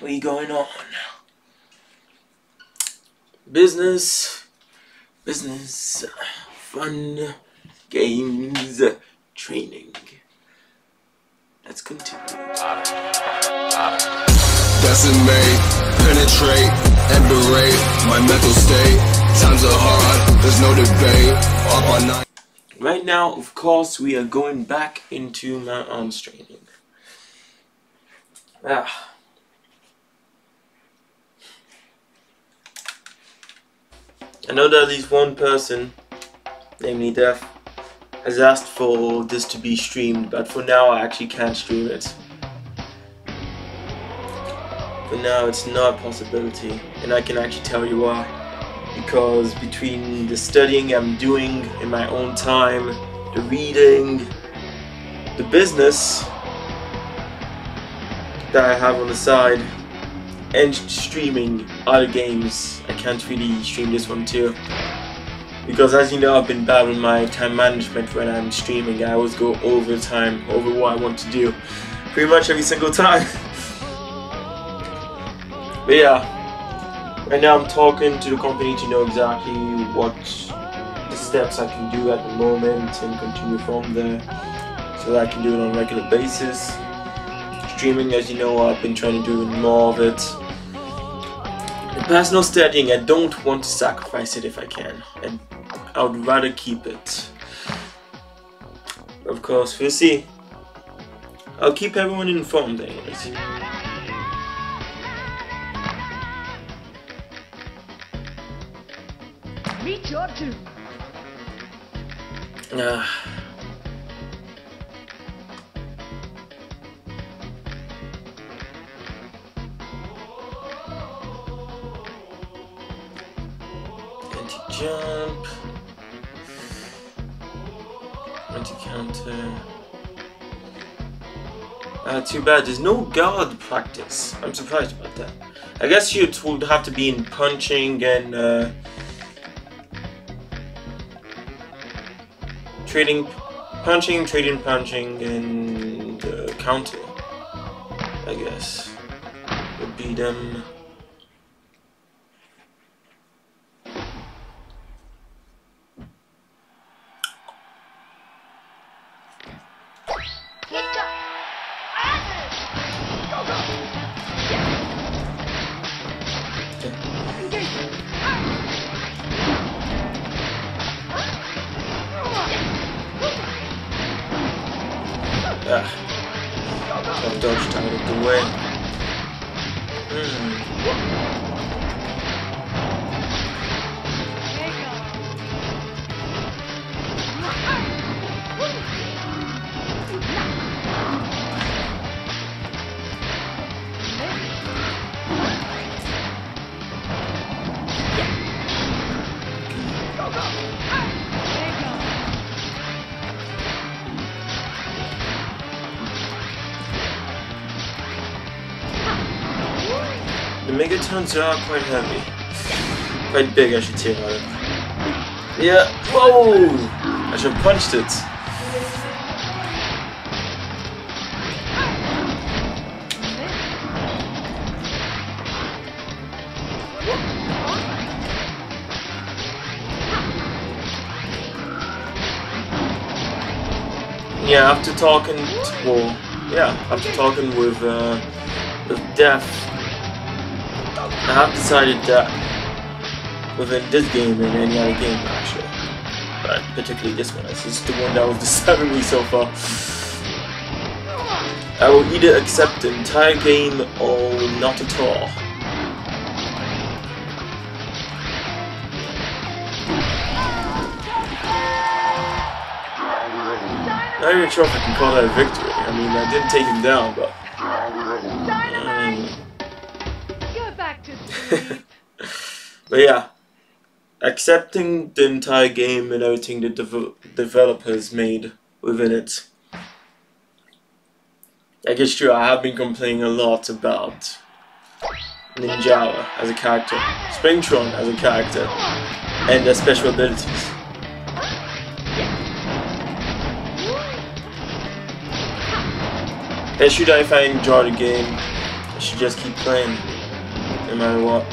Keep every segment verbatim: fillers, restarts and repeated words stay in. We going on. Business. Business. Fun. Games. Training. Let's continue. Decimate, penetrate, and berate my mental state. Times are hard, there's no debate. Up all night. Right now, of course, we are going back into my arms training. Ah. I know that at least one person, namely Def, has asked for this to be streamed, but for now I actually can't stream it. For now it's not a possibility, and I can actually tell you why. Because between the studying I'm doing in my own time, the reading, the business that I have on the side, and streaming other games, I can't really stream this one too. Because as you know, I've been bad with my time management when I'm streaming. I always go over time, over what I want to do, pretty much every single time. But yeah, right now I'm talking to the company to know exactly what the steps I can do at the moment and continue from there, so that I can do it on a regular basis. Streaming, as you know, I've been trying to do more of it. The personal studying, I don't want to sacrifice it if I can, and I would rather keep it. Of course, we'll see. I'll keep everyone informed anyways. Meet your two. Ah. Jump, anti-counter. Ah, too bad there's no guard practice. I'm surprised about that. I guess you would have to be in punching and uh, trading, punching, trading, punching, and uh, counter. I guess would be them. I've dodged out of the way. Mm. The megatons are quite heavy. Quite big, I should say. Yeah. Whoa! I should have punched it. Yeah, after talking. Well, yeah, after talking with uh, with Death. I have decided that within this game and any other game actually, but particularly this one, this is the one that was disturbing me so far. I will either accept the entire game or not at all. I'm not even sure if I can call that a victory. I mean, I didn't take him down, but. But yeah, accepting the entire game and everything the dev developers made within it. Like, it's true, I have been complaining a lot about Ninjara as a character, Springtron as a character, and their special abilities. It should die if I enjoy the game. I should just keep playing, no matter what.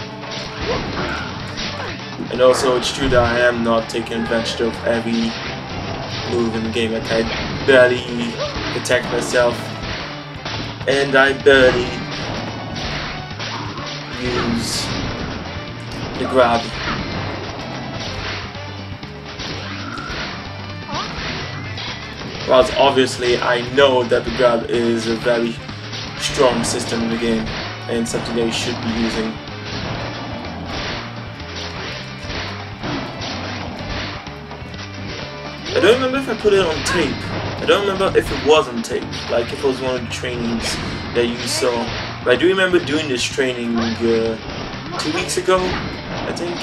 And also, it's true that I am not taking advantage of every move in the game. Like, I barely protect myself, and I barely use the grab. Whilst obviously I know that the grab is a very strong system in the game and something that you should be using. I don't remember if I put it on tape. I don't remember if it was on tape, like if it was one of the trainings that you saw. But I do remember doing this training uh, two weeks ago, I think.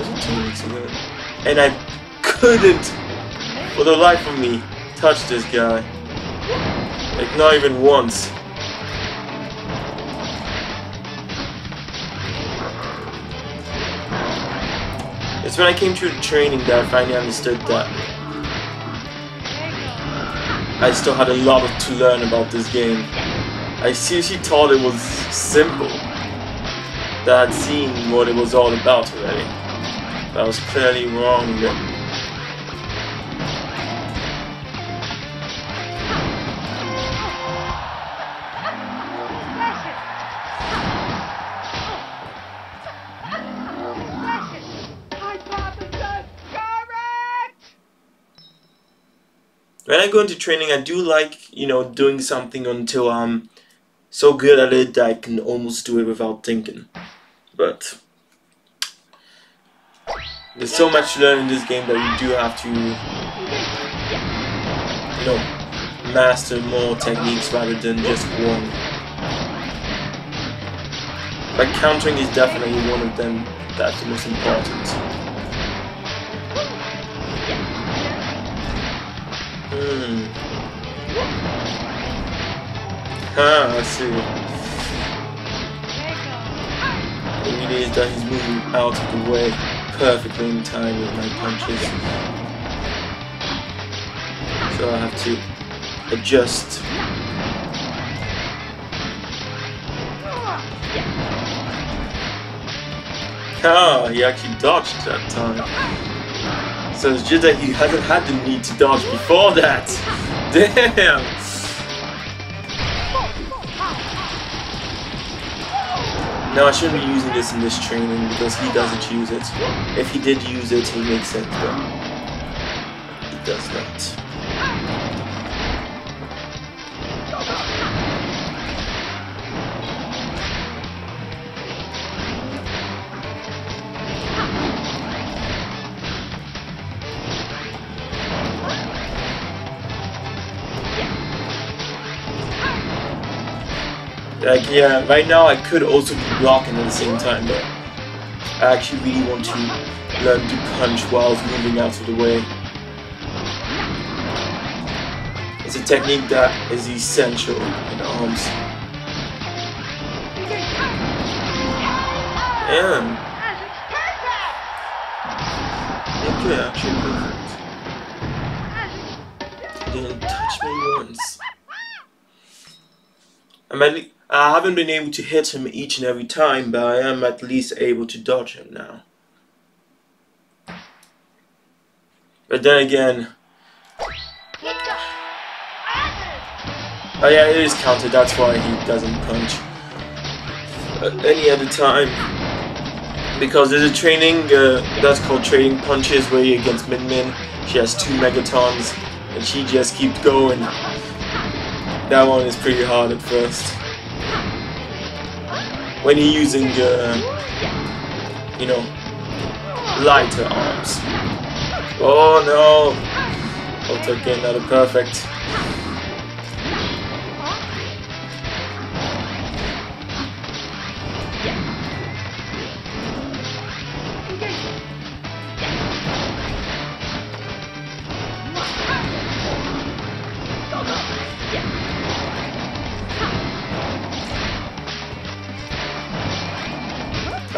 Was it two weeks ago? And I couldn't, for the life of me, touch this guy. Like, not even once. It's when I came to the training that I finally understood that I still had a lot to learn about this game. I seriously thought it was simple, that I'd seen what it was all about already. But I was clearly wrong then. When I go into training, I do like, you know, doing something until I'm so good at it that I can almost do it without thinking. But there's so much to learn in this game that you do have to, you know, master more techniques rather than just one. Like, countering is definitely one of them. That's the most important. Hmm. Ah, I see. The idea is that he's moving out of the way perfectly in time with my punches. So I have to adjust. Ah, he actually dodged that time. So it's just that he hasn't had the need to dodge before that. Damn! No, I shouldn't be using this in this training because he doesn't use it. If he did use it, he makes it, but he does not. Like, yeah, right now I could also be blocking at the same time, but I actually really want to learn to punch while moving out of the way. It's a technique that is essential in ARMS. And okay, actually perfect. He didn't touch me once. I'm at le- I haven't been able to hit him each and every time, but I am at least able to dodge him now. But then again... Oh yeah, it is countered, that's why he doesn't punch at any other time. Because there's a training uh, that's called Trading Punches, where you're against Min Min. She has two Megatons, and she just keeps going. That one is pretty hard at first. When you're using, uh, you know, lighter arms. Oh no! I'll take another perfect.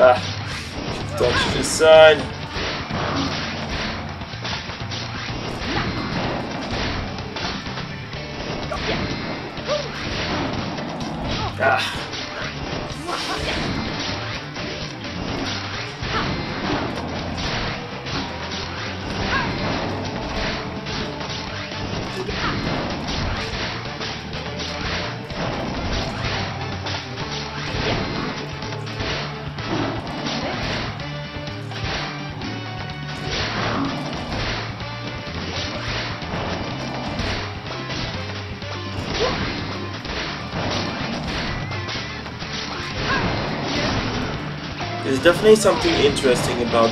Ah, dodge this side. There's definitely something interesting about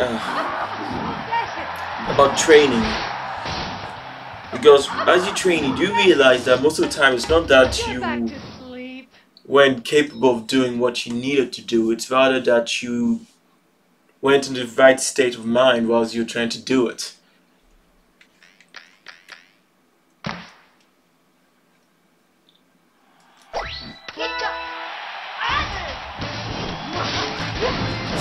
uh, about training, because as you train you do realize that most of the time it's not that you weren't capable of doing what you needed to do, it's rather that you went in the right state of mind whilst you're trying to do it.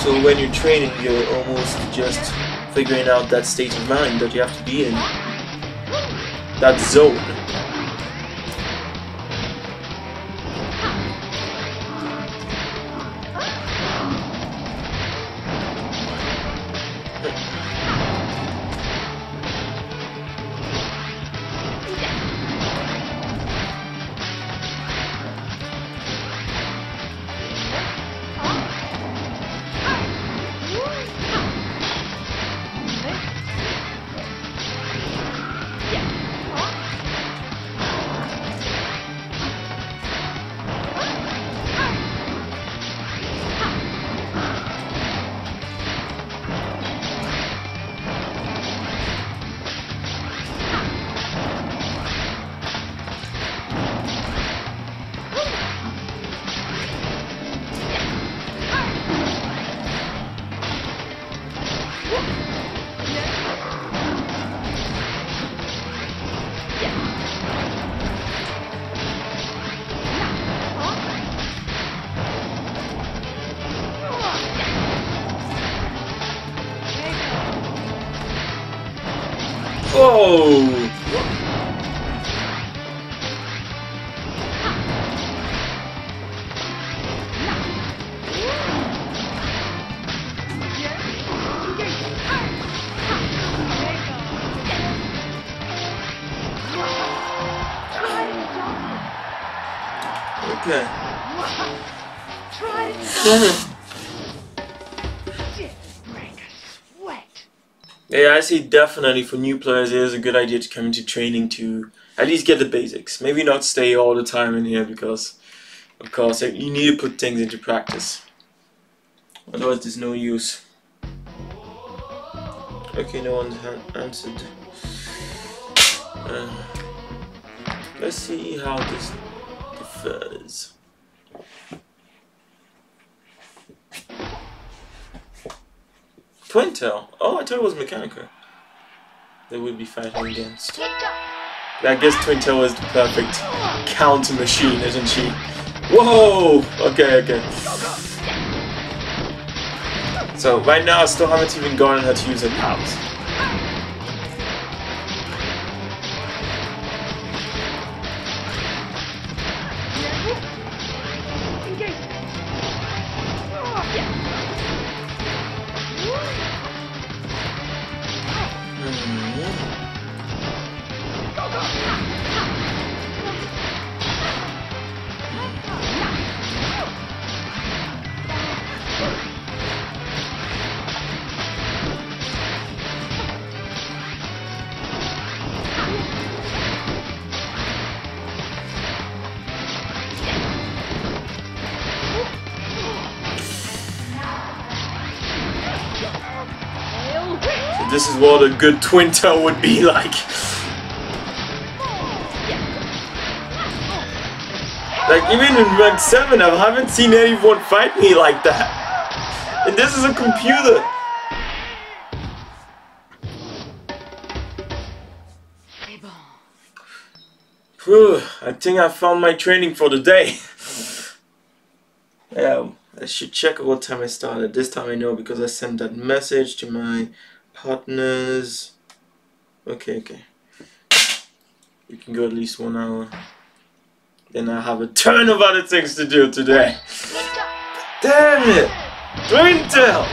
So when you're training, you're almost just figuring out that state of mind that you have to be in, that zone. Whoa! Okay. Yeah, I say definitely for new players it is a good idea to come into training to at least get the basics. Maybe not stay all the time in here because, of course, you need to put things into practice. Otherwise there's no use. Okay, no one's answered. Uh, let's see how this differs. Twin Tail? Oh, I thought it was Mechanica that we'd be fighting against. I guess Twin Tail is the perfect counter machine, isn't she? Whoa! Okay, okay. So, right now I still haven't even gotten her to use her powers. This is what a good Twin Tail would be like. Like, even in rank seven, I haven't seen anyone fight me like that. And this is a computer. Whew, I think I found my training for the day. Yeah, I should check what time I started. This time I know because I sent that message to my partners. Okay, okay. we can go at least one hour. Then I have a ton of other things to do today. Damn it! Twin Tail!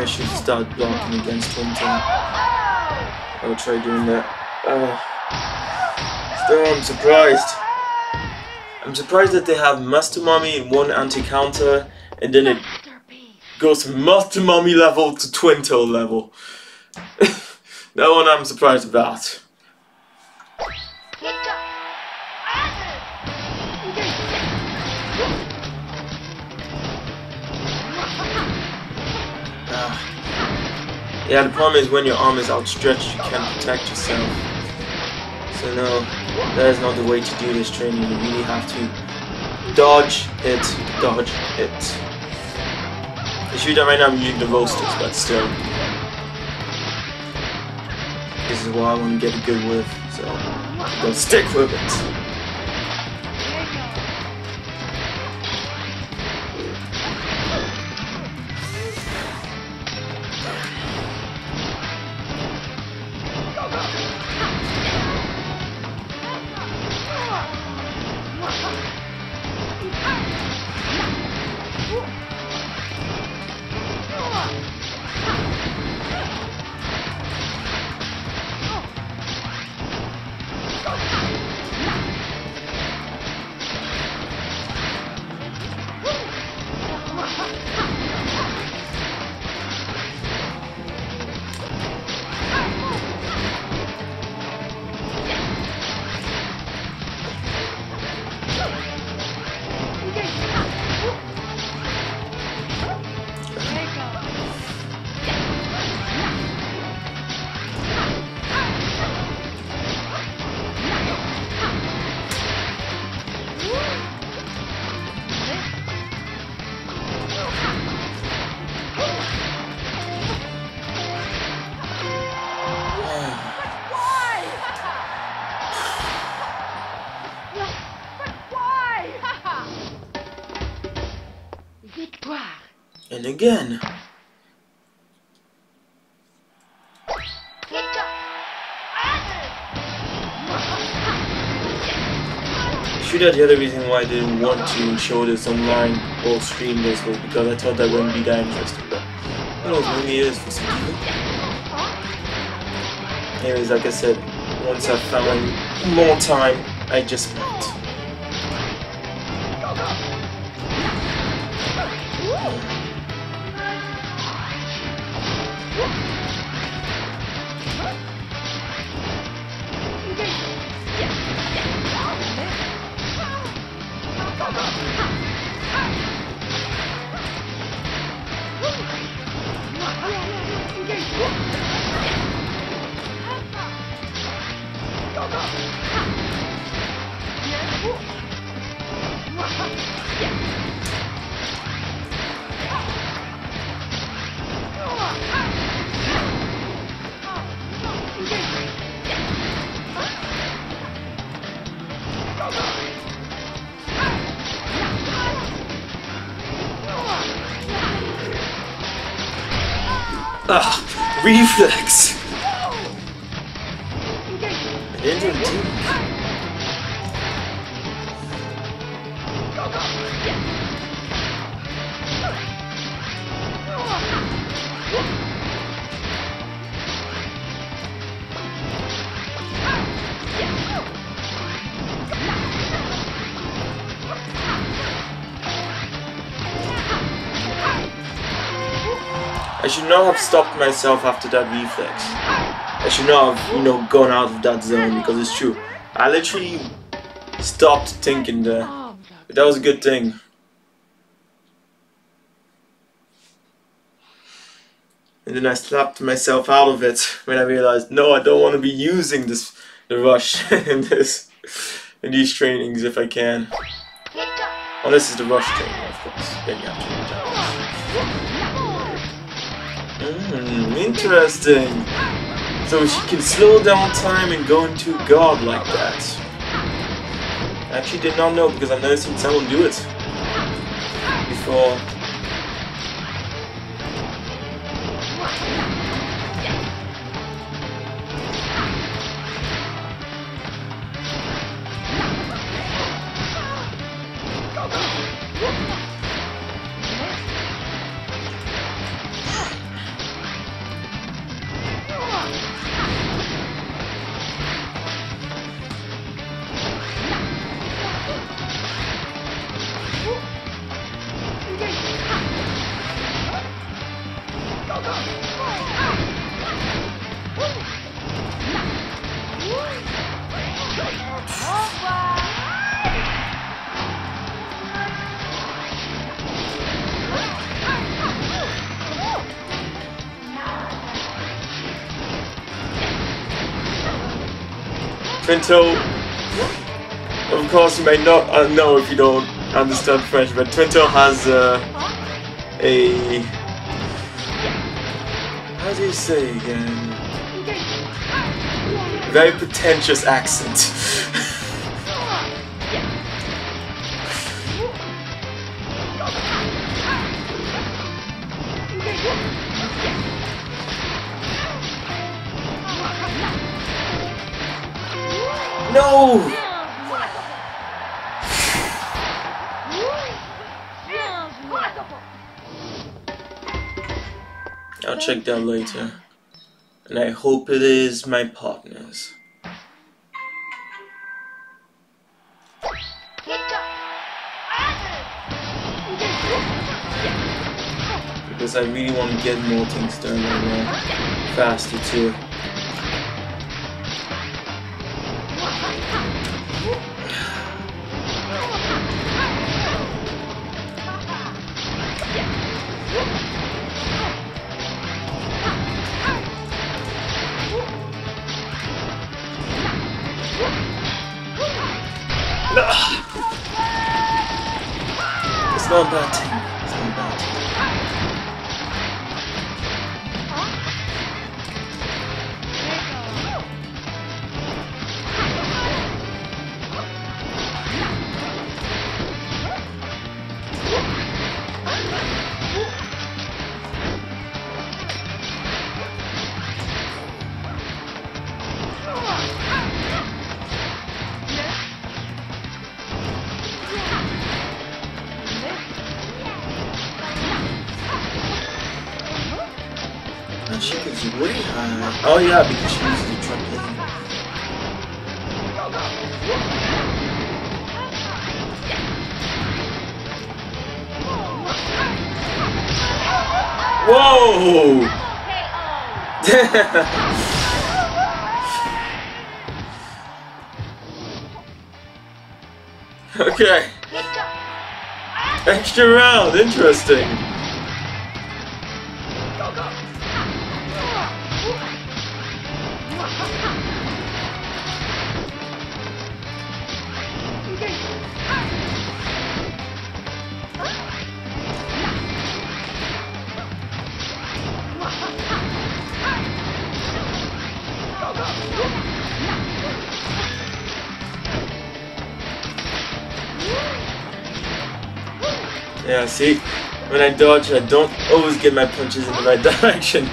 I should start blocking against Tonton. I'll try doing that. Oh. Still, I'm surprised. I'm surprised that they have Master Mummy in one anti-counter, and then it goes from Master Mummy level to Twin Tail level. That one I'm surprised about. Yeah, the problem is when your arm is outstretched, you can't protect yourself. So no, that is not the way to do this training. You really have to dodge, hit, dodge, hit. I shoot that right now, I'm using the roasters, but still. This is what I want to get a good whiff, so I'm gonna stick with it. And again. Shoot out the other reason why I didn't want to show this online or stream this was because I thought that wouldn't be that interesting, but who knows, maybe it is for some people. Anyways, like I said, once I found more time, I just might. Ah, reflex. I didn't do it. I should not have stopped myself after that reflex. I should not have, you know, gone out of that zone, because it's true. I literally stopped thinking there. But that was a good thing. And then I slapped myself out of it when I realized, no, I don't want to be using this, the rush in this, in these trainings if I can. Unless it's the rush training, of course. Then you have to do that. Mm, interesting. So she can slow down time and go into guard like that. I actually did not know, because I've never seen someone do it before. Twintail, of course you may not uh, know if you don't understand French, but Twintail has uh, a... how do you say again? Very pretentious accent. No! I'll check that later. And I hope it is my partner's. Because I really want to get more things done right now. Faster too. It's not a bad thing. It's not a bad Oh yeah, because she uses the trampoline. Whoa! Okay. Extra round, interesting. Yeah, see, when I dodge, I don't always get my punches in the right direction.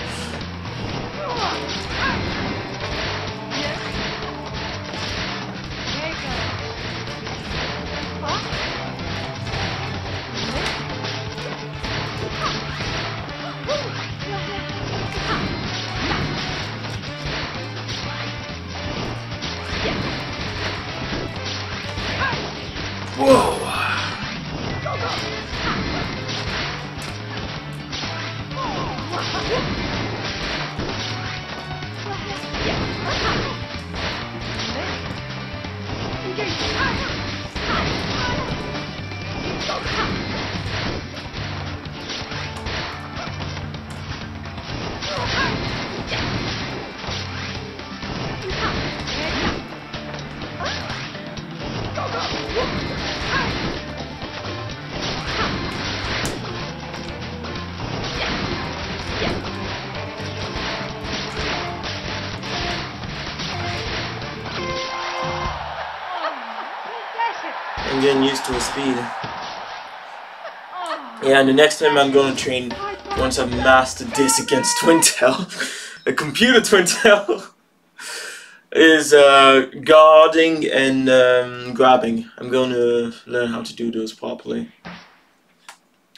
I'm getting used to his speed. Yeah, and the next time I'm going to train, once I've mastered this against Twin Tail, a computer Twin Tail is uh, guarding and um, grabbing. I'm going to learn how to do those properly.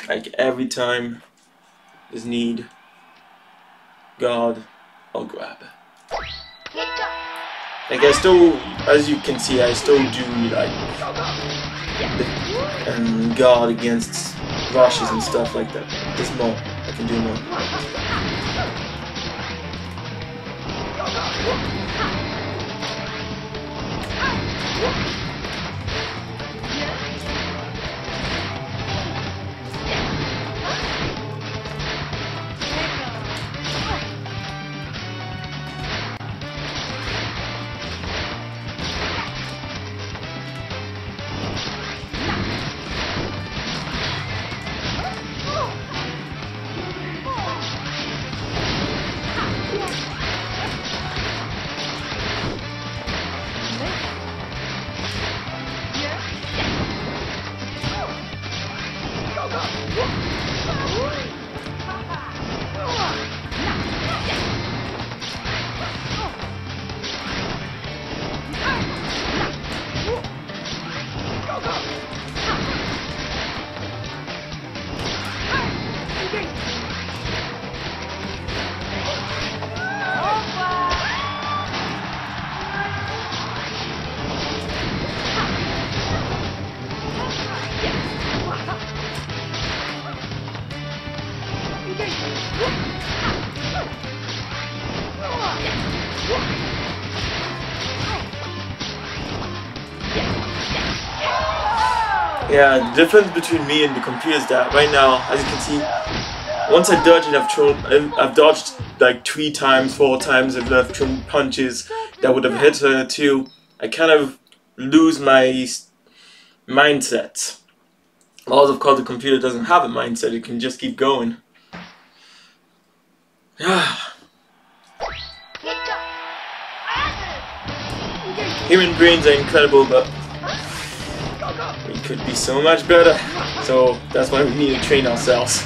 Like every time there's need, guard or grab. Like I still, as you can see, I still do like the, um, guard against rushes and stuff like that. There's more, I can do more. Yeah, the difference between me and the computer is that right now, as you can see, once I dodge it, I've, I've, I've dodged like three times, four times, I've left punches that would have hit her too. I kind of lose my mindset. Also, of course, the computer doesn't have a mindset, it can just keep going. Human brains are incredible, but it could be so much better, so that's why we need to train ourselves.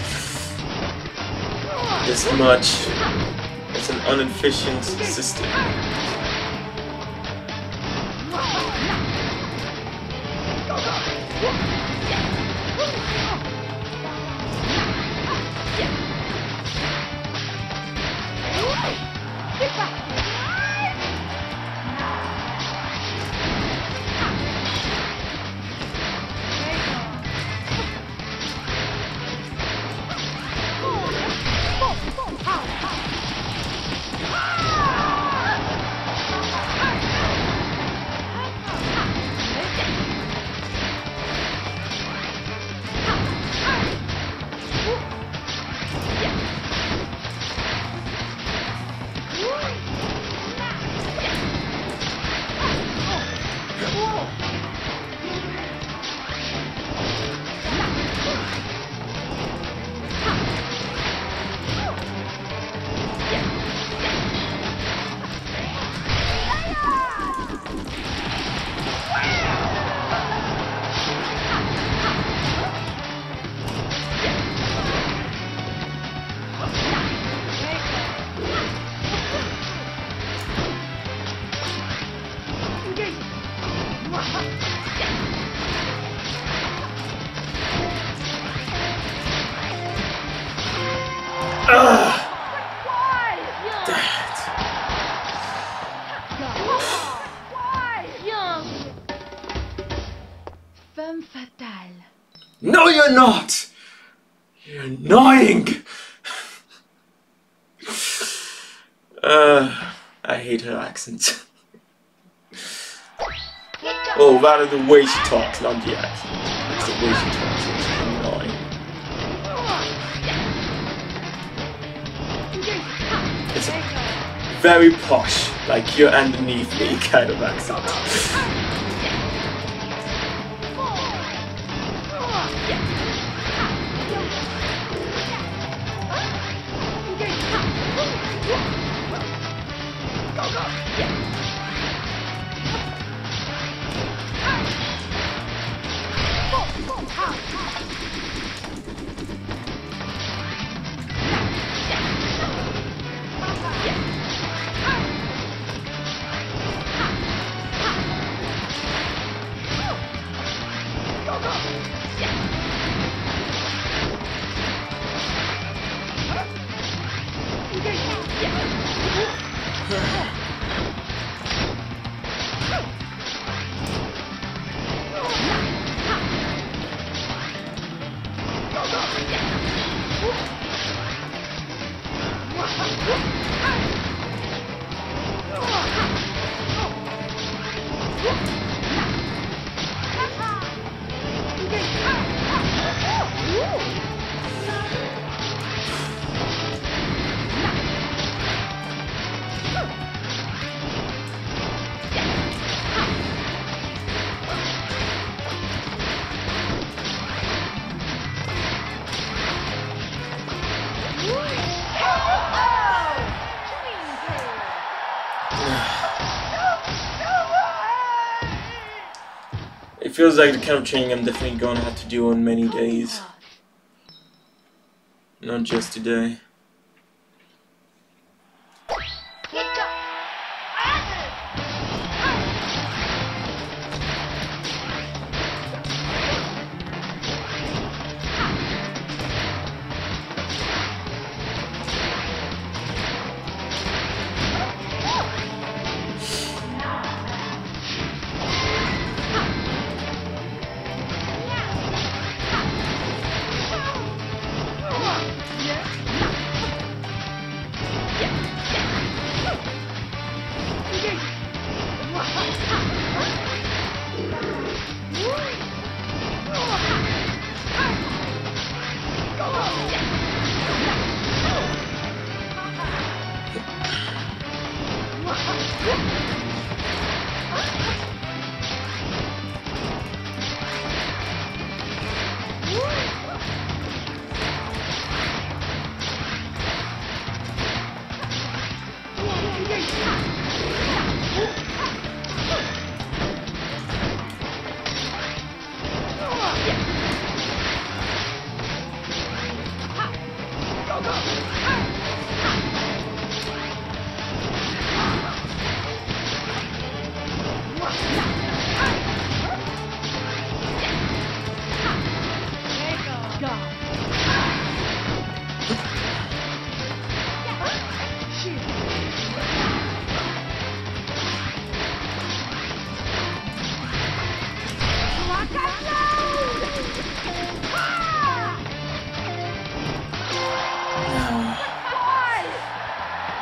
This much. It's an inefficient system. No, you're not! You're annoying! Uh, I hate her accent. Oh, rather the way she talks, not the accent. It's the way she talks that's annoying. It's a very posh, like you're underneath me kind of accent. It feels like the kind of training I'm definitely going to have to do on many days. Not just today.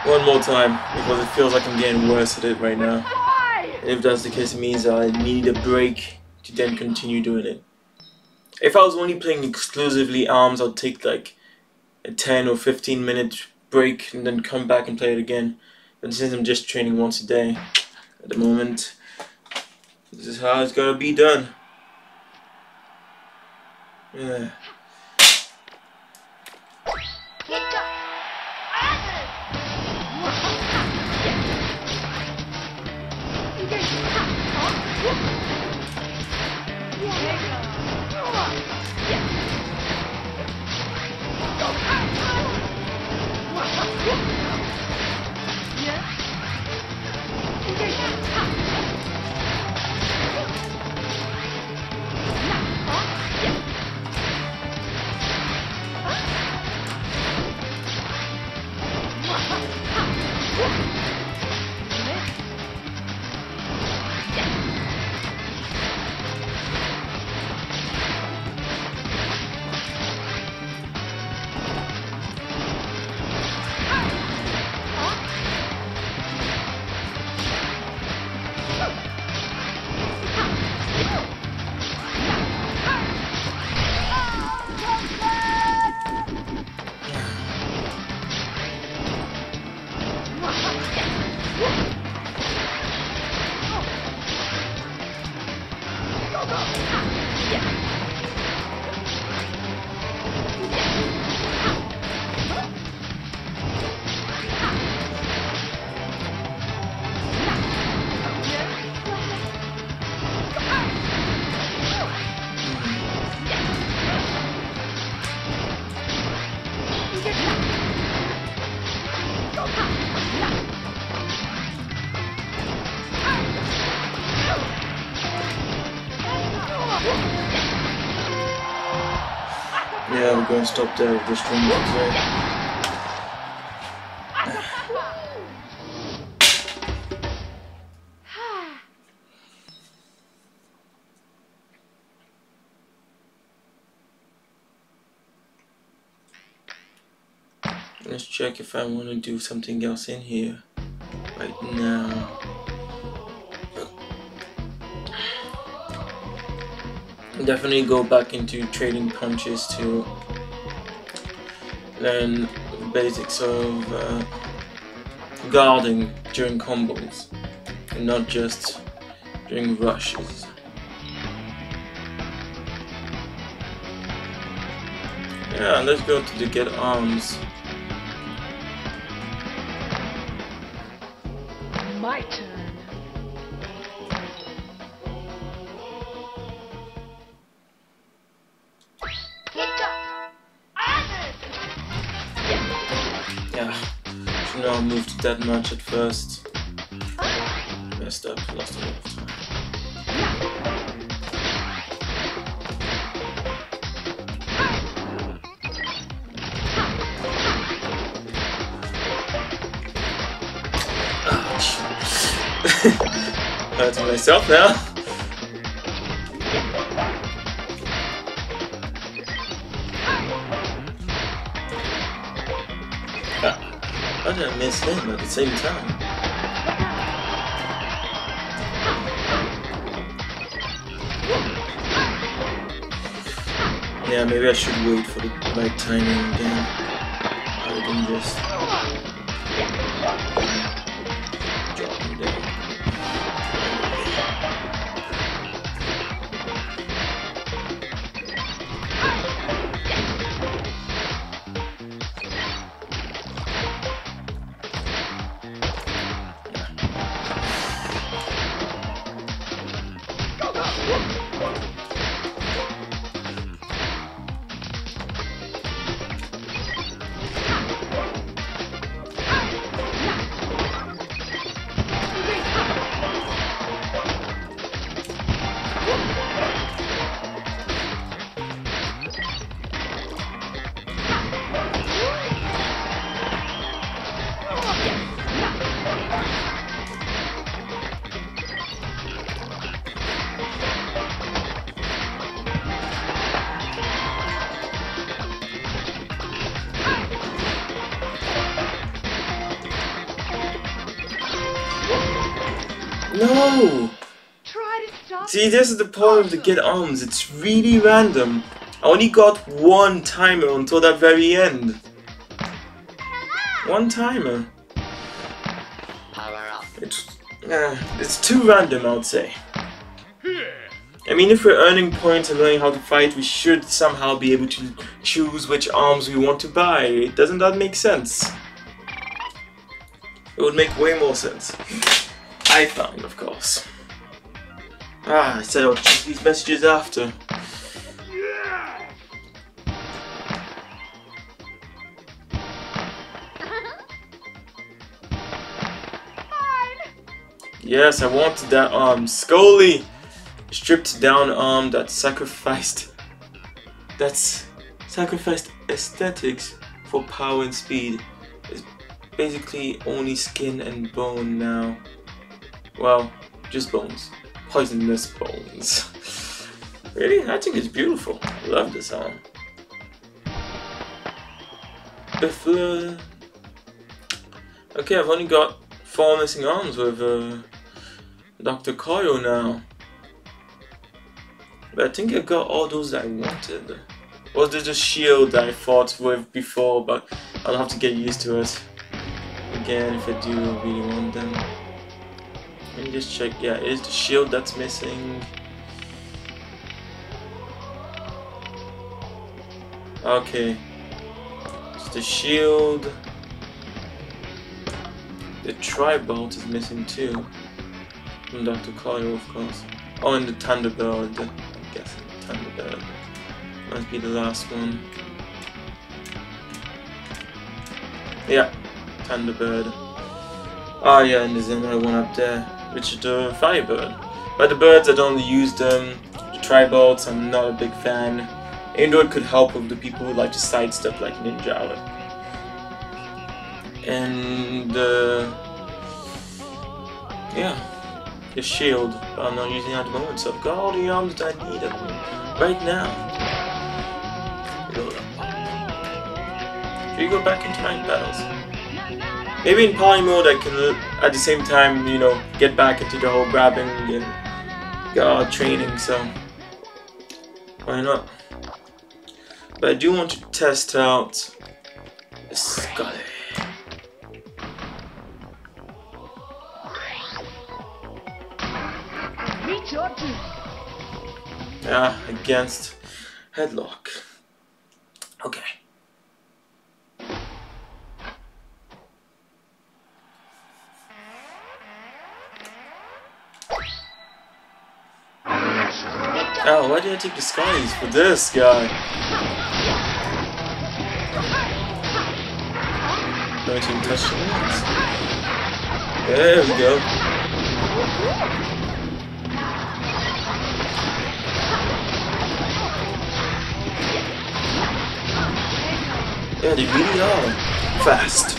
One more time, because it feels like I'm getting worse at it right now. And if that's the case, it means I need a break to then continue doing it. If I was only playing exclusively ARMS, I'd take like a ten or fifteen minute break and then come back and play it again. But since I'm just training once a day at the moment, this is how it's gonna be done. Yeah. Oh, Yeah, we're going to stop there with this one today. Let's check if I want to do something else in here right now. Definitely go back into trading punches to learn the basics of uh, guarding during combos and not just during rushes. Yeah, let's go to the get arms. My turn. Moved that much at first. Messed up, lost a lot of time. Ouch. Hurt myself now. I don't miss him at the same time. Yeah, maybe I should wait for the right timing again. Rather than just drop him down. No! Try to stop. See, this is the power of the Get Arms. It's really random. I only got one timer until that very end. One timer. It's, uh, it's too random, I would say. I mean, if we're earning points and learning how to fight, we should somehow be able to choose which arms we want to buy. Doesn't that make sense? It would make way more sense. I found, of course. Ah, I said I'll check these messages after. Yeah. Yes, I wanted that arm. Um, Skullie! Stripped down arm that sacrificed... That's... Sacrificed aesthetics for power and speed. It's basically only skin and bone now. Well, just bones. Poisonous bones. Really? I think it's beautiful. I love this arm. Biffler. Okay, I've only got four missing arms with uh, Doctor Koyo now. But I think I got all those that I wanted. Was there the shield that I fought with before, but I'll have to get used to it. again if I do really want them. Let me just check. Yeah, it is the shield that's missing. Okay, it's the shield. The Tri-bolt is missing too. From Doctor Collier, of course. Oh, and the Thunderbird. I'm guessing the Thunderbird must be the last one. Yeah, Thunderbird. Oh yeah, and there's another one up there, which is the Firebird. But the birds, I don't use them. The Tri-bolts, I'm not a big fan. Even though it could help with the people who like to side stuff like Ninjara. And uh, yeah, the shield I'm not using at the moment, so I've got all the arms that I need right now. Load up. Should we go back into nine battles? Maybe in poly mode I can at the same time, you know, get back into the whole grabbing and uh, training, so why not? But I do want to test out Skullie. Yeah, against Headlock. Okay. Oh, why did I take the Skullies for this guy? Don't even touch the legs. There we go. Yeah, they really are fast.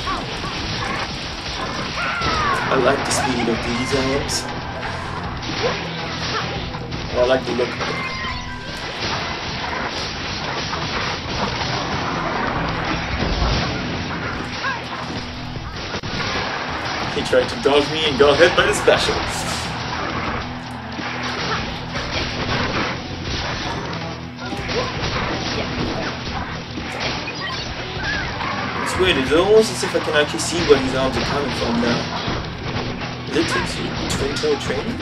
I like the speed of these arms. I like the look of them. He tried to dodge me and got hit by the special. Weird, it's almost as if I can actually see where these arms are coming from now. Is it Twin Tail training?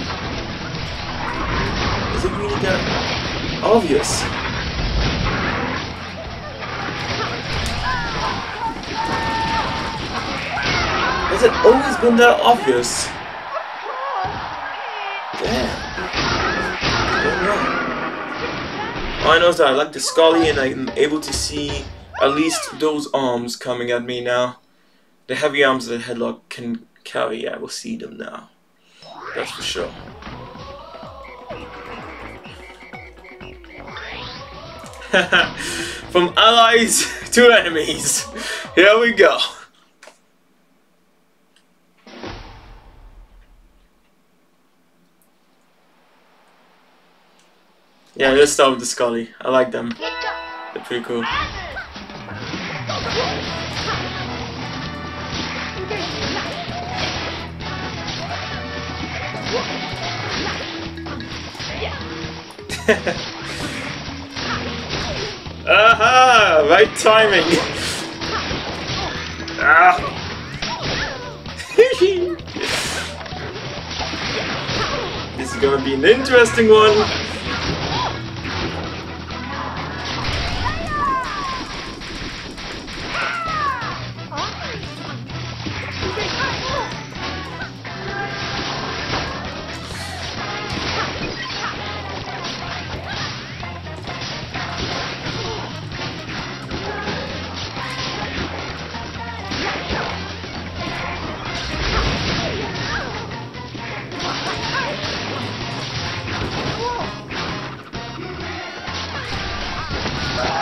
Is it really that obvious? Has it always been that obvious? Damn. I don't know. All I know is that I like the Skullie and I'm able to see at least those arms coming at me now. The heavy arms that Headlock can carry, I will see them now. That's for sure. From allies to enemies. Here we go. Yeah, let's start with the Skullie. I like them. They're pretty cool. Aha! Right timing! Ah. This is gonna be an interesting one!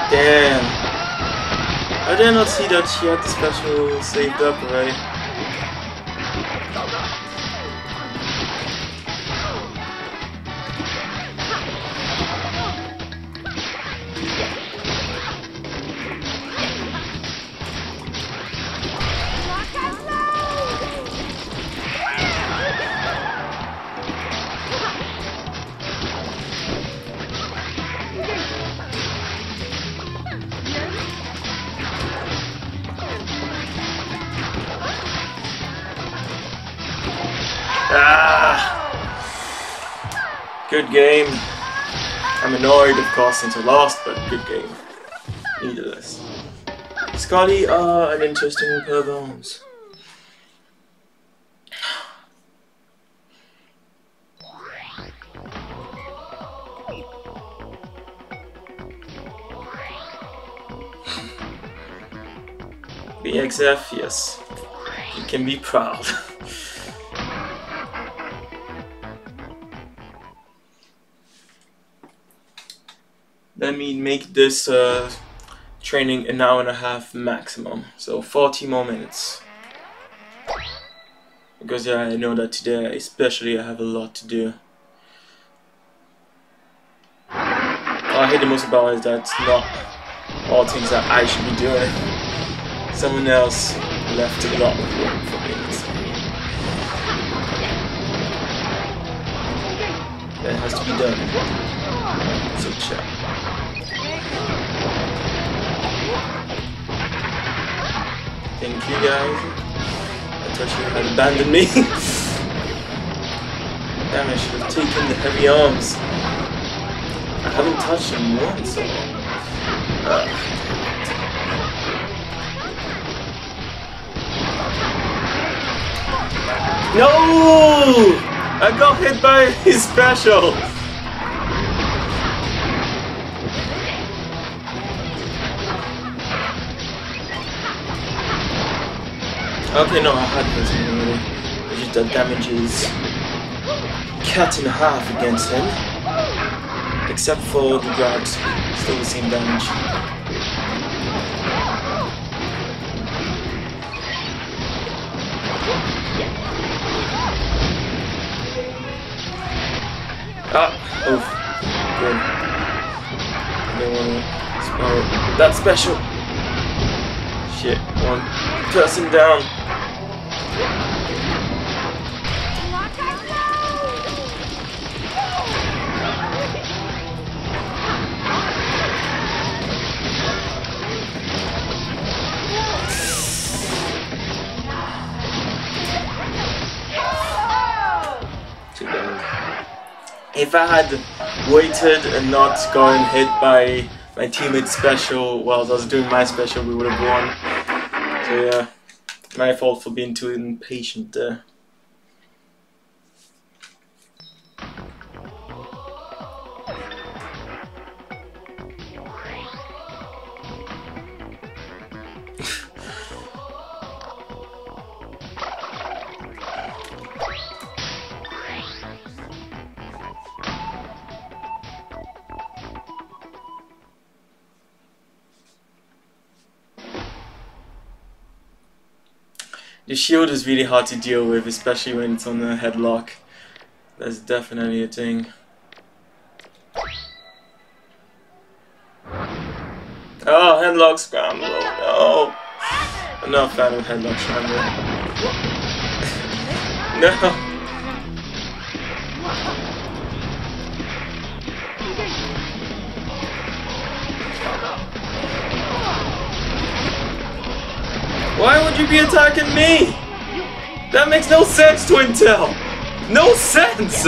Damn. I did not see that she had the special saved up already. Ah! Good game. I'm annoyed, of course, since I lost, but good game. Needless. Skullie are an interesting pair of arms. B X F, yes. You can be proud. Let me make this uh, training an hour and a half maximum, so forty more minutes. Because yeah, I know that today especially I have a lot to do. What I hate the most about it is that it's not all things that I should be doing. Someone else left a lot of work for me. That has to be done. So check. Thank you guys. I thought you had abandoned me. Damn, I should have taken the heavy arms. I haven't touched them once. So. Uh. No! I got hit by his special! Okay, no, I had this already. It's just that damage is cut in half against him. Except for the grabs, still the same damage. Ah, oh, good. I don't want to spoil that special. Shit, one person down. If I had waited and not gotten hit by my teammate's special while I was doing my special, we would have won. So yeah, my fault for being too impatient there. The shield is really hard to deal with, especially when it's on the headlock. That's definitely a thing. Oh, headlock scramble! No! I'm not a fan of headlock scramble. No! Why would you be attacking me? That makes no sense, Twin Tail! No sense!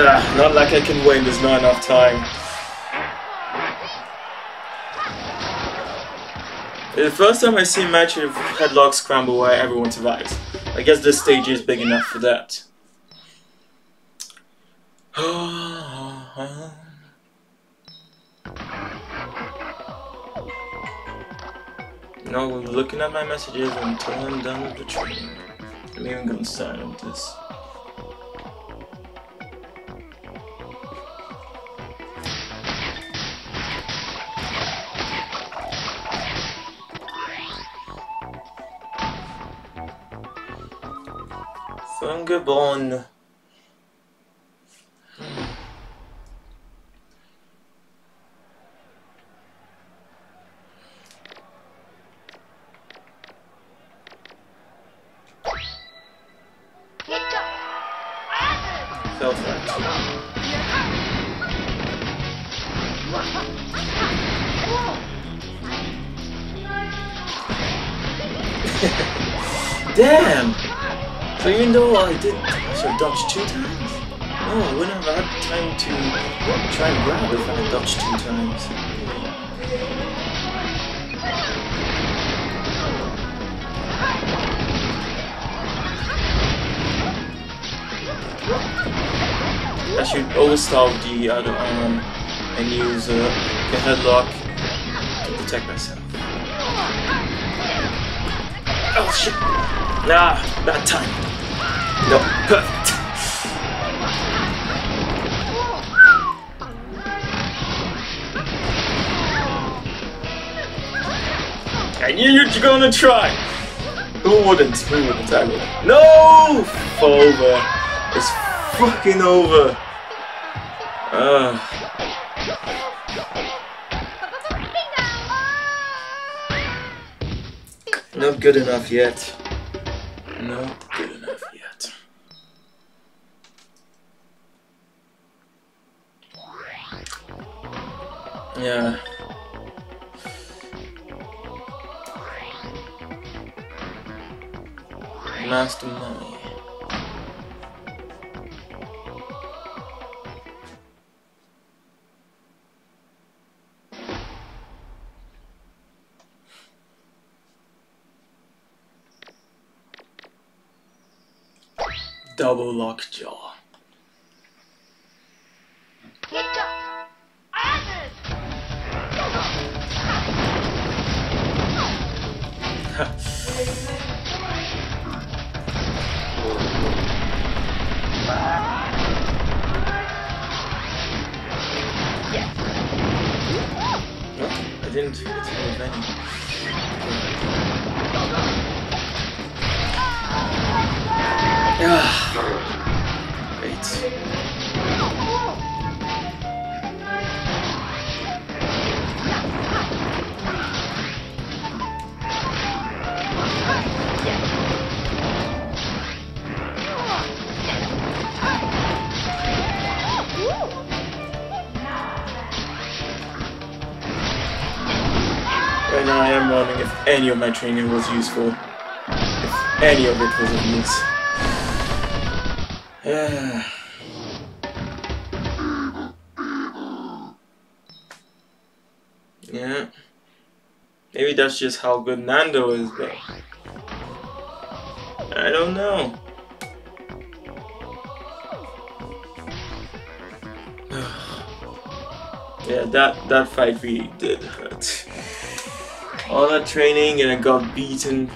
Ugh, not like I can win, there's not enough time. The first time I see a match of Headlock Scramble where everyone survives. I guess this stage is big enough for that. No, I'm looking at my messages until I'm done with the training. I'm even gonna silence this. Fungiborn. Damn! So even though I did so dodge two times? No, I wouldn't have had time to try and grab if I had dodged two times. I should always start with the other arm and use uh, the headlock to protect myself. Oh shit! Nah, bad time. No, perfect. I knew you were gonna try. Who wouldn't? Who wouldn't? I would. No, it's over. It's fucking over. Ugh. Not good enough yet. Not good enough yet. Yeah. Master Mummy. Double Lockjaw. I didn't do it. Right now I am wondering if any of my training was useful, if any of it was of use. Yeah. Yeah. Maybe that's just how good Nando is, but I don't know. Yeah, that that fight really did hurt. All that training and I got beaten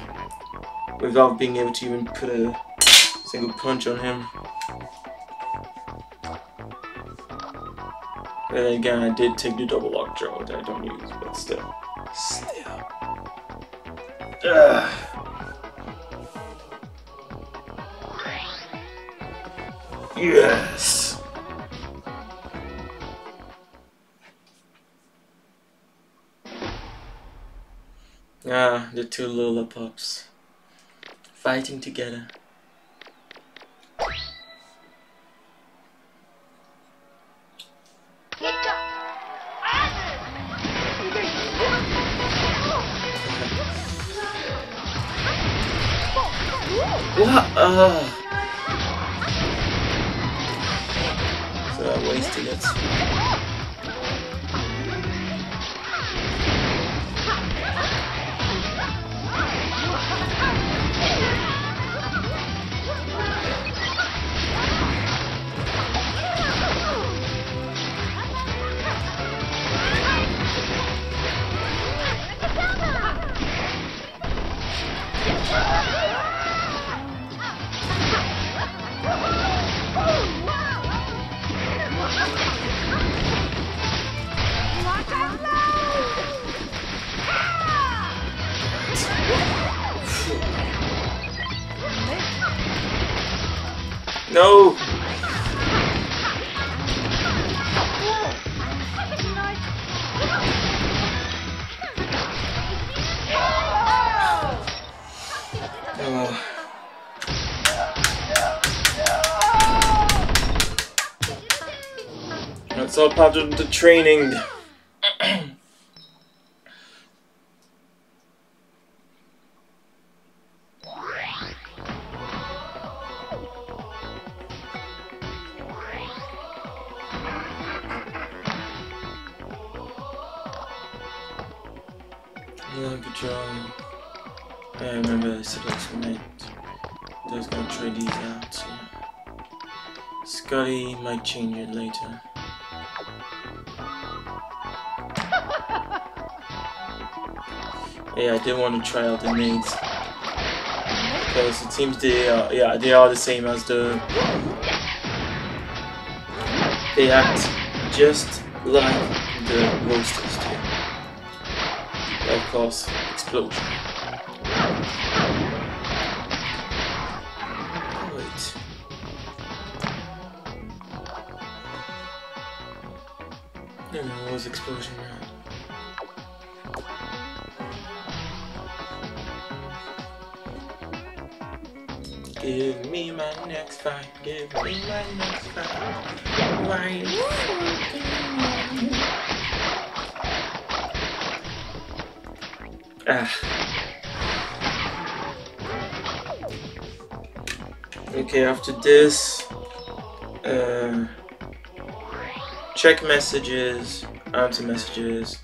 without being able to even put a single punch on him. But then again, I did take the double lock draw that I don't use, but still. Still. Ugh. Yes! Ah, the two Lullapops fighting together. What? Uh. uh, wasting it. No! That's all part of the training. Skullie might change it later. Yeah, I did want to try out the nades because it seems they are, yeah, they are the same as the. They act just like the roasters do. Of course, explosion. Explosion round. Give me my next fight, give me my next fight. Why ah. Okay, after this, uh, check messages, answer messages,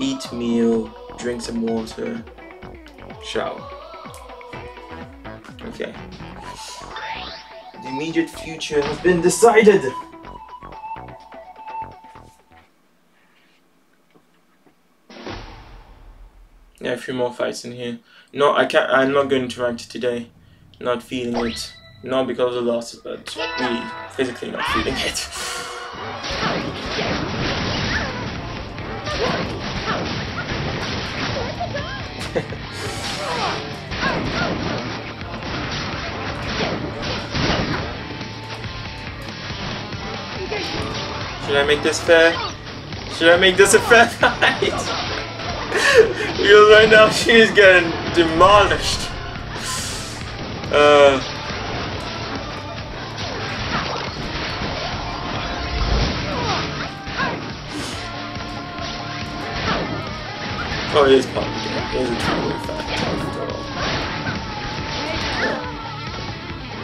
eat meal, drink some water, shower. Okay. The immediate future has been decided! Yeah, a few more fights in here. No, I can't, I'm not going to rank it today. Not feeling it. Not because of the losses, but really, physically not feeling it. Should I make this fair? Should I make this a fair fight? Because right now she's getting demolished. Uh. Oh, it is probably dead. It is a totally fair fight after all. Yeah.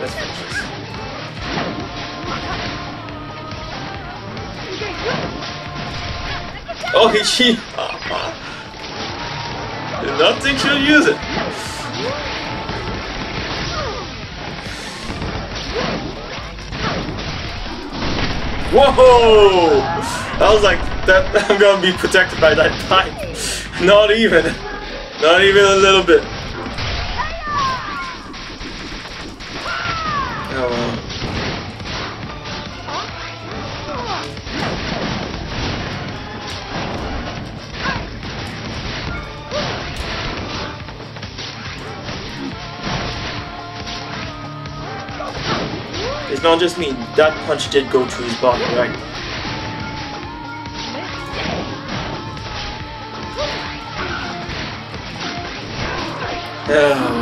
Let's finish this. Oh, she did not think she'll use it. Whoa! I was like, that I'm gonna be protected by that pipe. Not even, not even a little bit. Oh. Well. It's not just me, that punch did go through his body, right? Oh.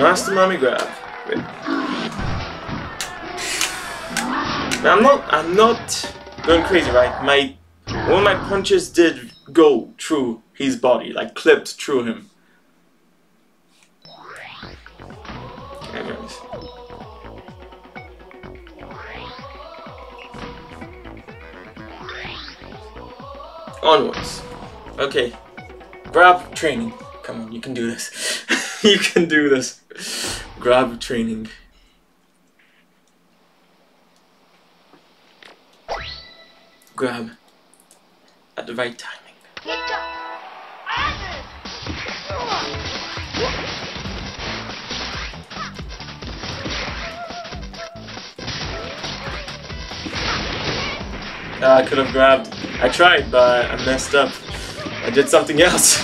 Master Mummy grab. Now I'm not I'm not going crazy, right? My one of my punches did go through his body, like clipped through him. onwards. Okay, grab training. Come on, you can do this. You can do this. Grab training. Grab at the right timing. Uh, I could have grabbed. I tried, but I messed up. I did something else.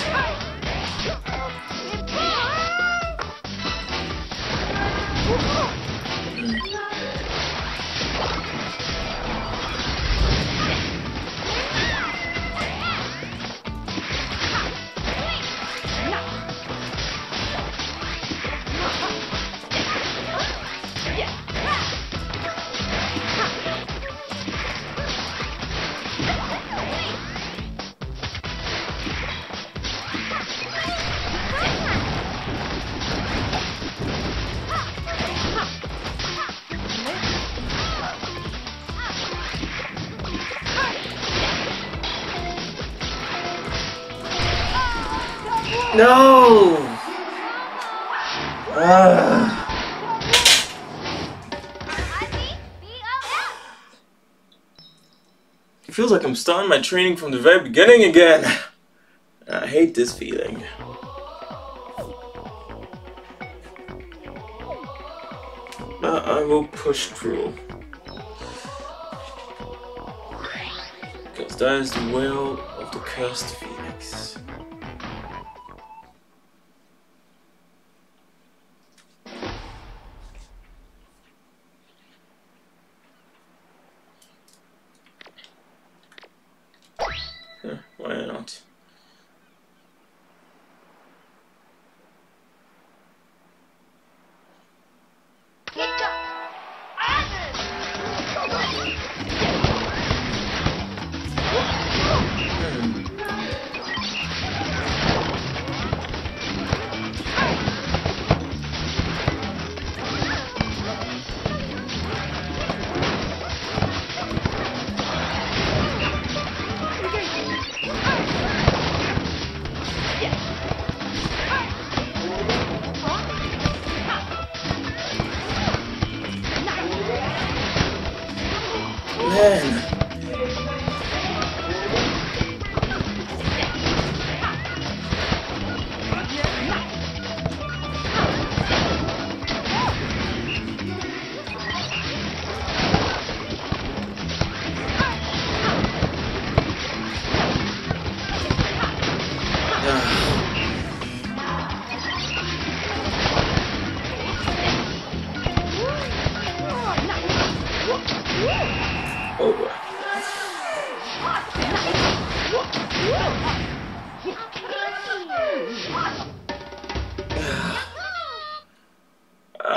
No! Uh. It feels like I'm starting my training from the very beginning again. I hate this feeling. But I will push through. Because that is the will of the cursed phoenix.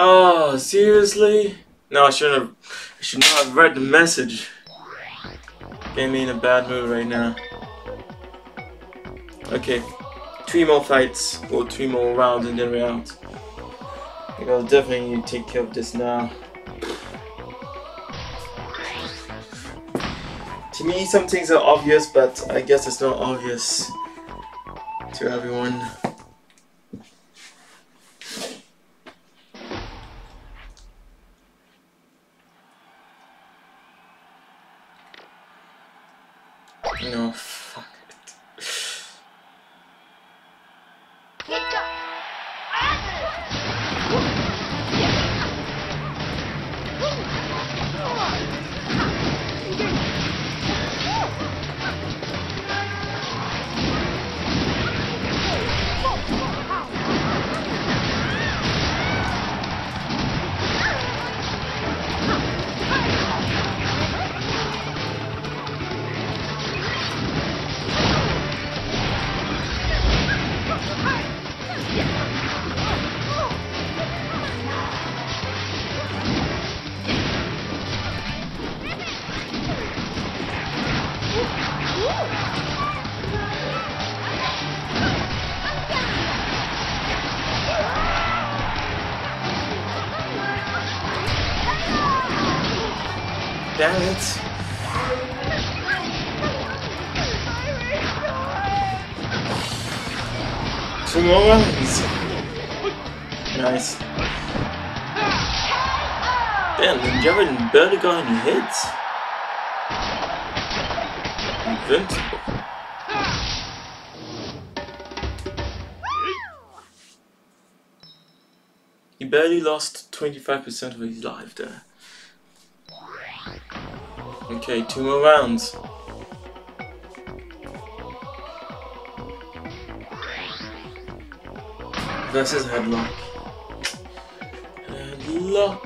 Oh, seriously? No, I shouldn't have. I should not have read the message. Get me in a bad mood right now. Okay, three more fights or three more rounds and then we're out. I gotta definitely need to take care of this now. To me, some things are obvious, but I guess it's not obvious to everyone. No, fuck it. Damn it. Two more ones. Nice. Damn, Ninjara and Bird are going heads. Invincible. He barely lost twenty-five percent of his life there. Okay, two more rounds. Versus Headlock. Headlock.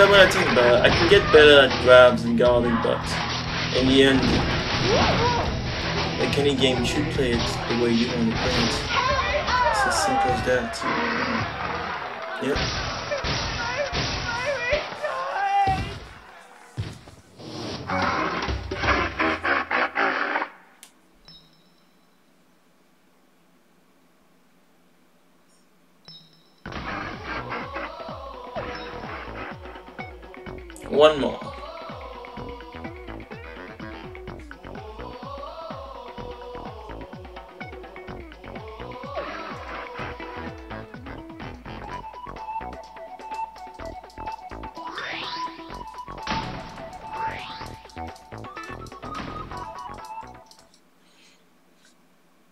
I when I think about it, I can get better at grabs and guarding, but in the end, like any game, you should play it the way you want to play it. It's as simple as that. Yep. One more.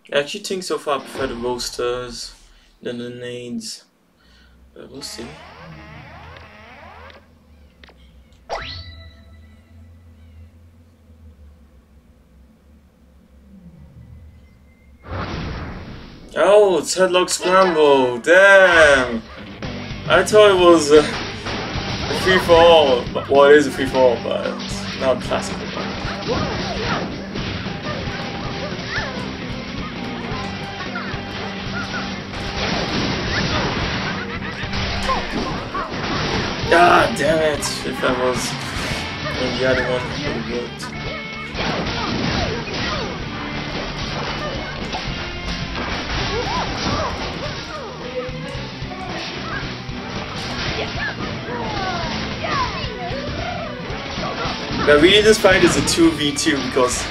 I actually think so far I prefer the roasters than the nades, but we'll see. Oh, it's Headlock Scramble, damn! I thought it was a, a free-for-all, well it is a free-for-all, but it's not classical. Ah, damn it, if I was in the other one, it would've worked. Now really this fight is a two v two because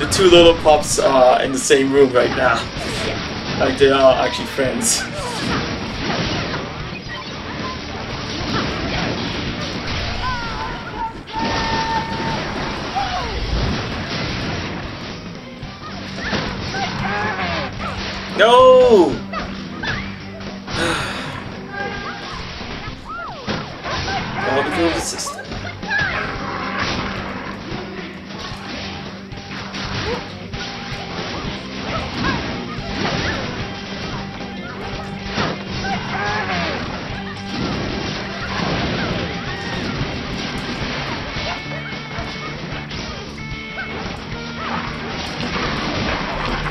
the two Lullapops are in the same room right now. Like they are actually friends. No! All because of the system.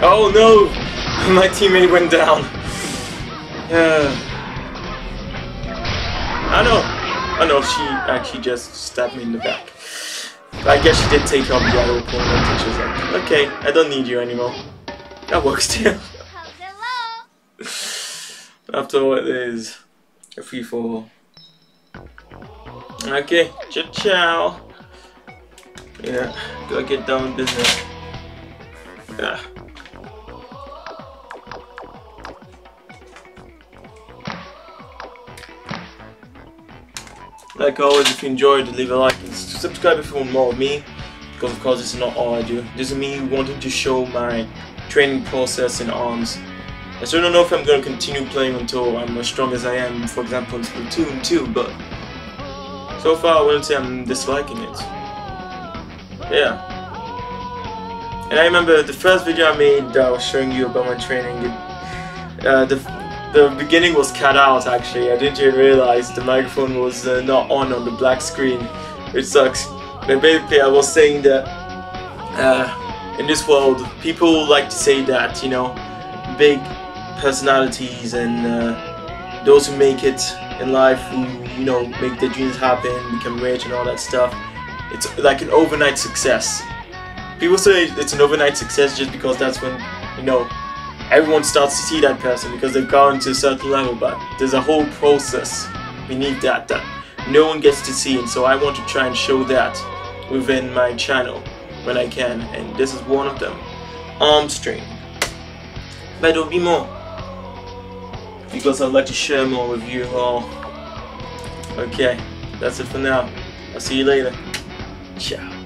Oh no! My teammate went down. Yeah. I know. I know she actually just stabbed me in the back. But I guess she did take on the other opponent and she was like, okay, I don't need you anymore. That works too. After all, there's a free for all. Okay, ciao ciao. Yeah, gotta get down with business. Yeah. Like always, if you enjoyed, leave a like and subscribe if you want more of me, because of course it's not all I do. This is me wanting to show my training process in ARMS. I still don't know if I'm going to continue playing until I'm as strong as I am, for example in Splatoon two, but so far I wouldn't say I'm disliking it. Yeah. And I remember the first video I made that I was showing you about my training, it, uh, the The beginning was cut out actually. I didn't even realize the microphone was uh, not on on the black screen. It sucks. But basically I was saying that uh, in this world people like to say that, you know, big personalities and uh, those who make it in life, who, you know, make their dreams happen, become rich and all that stuff, it's like an overnight success. People say it's an overnight success just because that's when, you know, everyone starts to see that person because they've gotten to a certain level, but there's a whole process beneath that that no one gets to see, and so I want to try and show that within my channel when I can, and this is one of them. ARMS training. But there'll be more, because I'd like to share more with you all. Okay, that's it for now. I'll see you later. Ciao.